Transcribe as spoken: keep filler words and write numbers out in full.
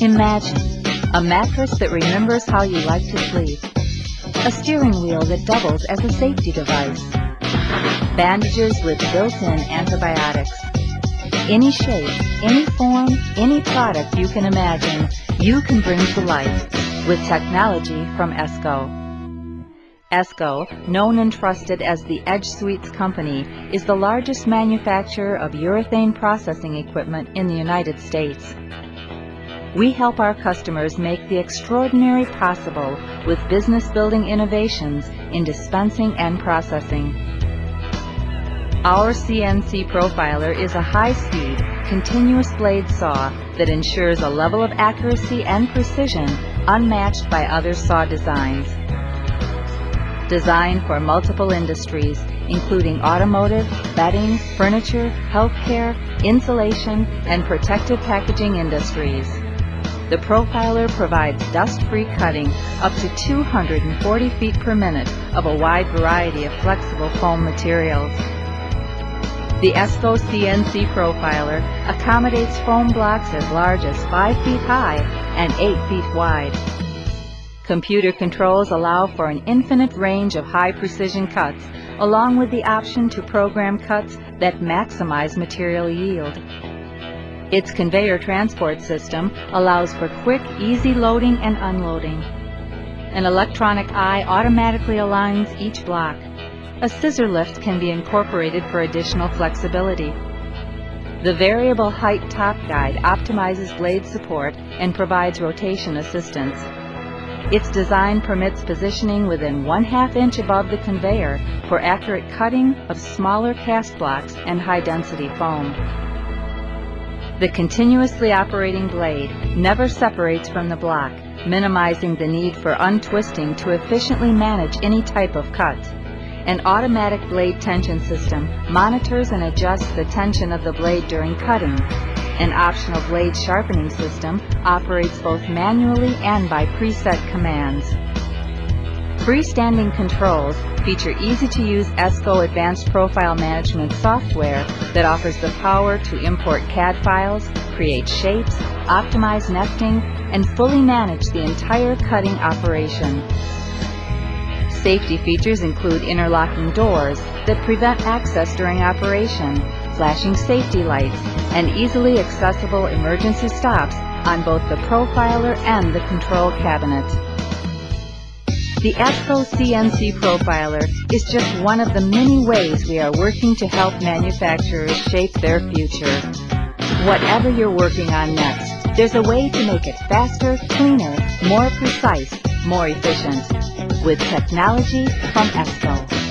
Imagine a mattress that remembers how you like to sleep, a steering wheel that doubles as a safety device, bandages with built-in antibiotics. Any shape, any form, any product you can imagine, you can bring to life with technology from ESCO. ESCO, known and trusted as the Edge-Sweets company, is the largest manufacturer of urethane processing equipment in the United States. We help our customers make the extraordinary possible with business-building innovations in dispensing and processing. Our C N C profiler is a high-speed, continuous blade saw that ensures a level of accuracy and precision unmatched by other saw designs. Designed for multiple industries, including automotive, bedding, furniture, healthcare, insulation, and protective packaging industries. The profiler provides dust-free cutting up to two hundred forty feet per minute of a wide variety of flexible foam materials. The ESCO C N C profiler accommodates foam blocks as large as five feet high and eight feet wide. Computer controls allow for an infinite range of high-precision cuts, along with the option to program cuts that maximize material yield. Its conveyor transport system allows for quick, easy loading and unloading. An electronic eye automatically aligns each block. A scissor lift can be incorporated for additional flexibility. The variable height top guide optimizes blade support and provides rotation assistance. Its design permits positioning within one half inch above the conveyor for accurate cutting of smaller cast blocks and high-density foam. The continuously operating blade never separates from the block, minimizing the need for untwisting to efficiently manage any type of cut. An automatic blade tension system monitors and adjusts the tension of the blade during cutting. An optional blade sharpening system operates both manually and by preset commands. Freestanding controls feature easy-to-use ESCO Advanced Profile Management software that offers the power to import C A D files, create shapes, optimize nesting, and fully manage the entire cutting operation. Safety features include interlocking doors that prevent access during operation, flashing safety lights, and easily accessible emergency stops on both the profiler and the control cabinet. The ESCO C N C profiler is just one of the many ways we are working to help manufacturers shape their future. Whatever you're working on next, there's a way to make it faster, cleaner, more precise, more efficient, with technology from ESCO.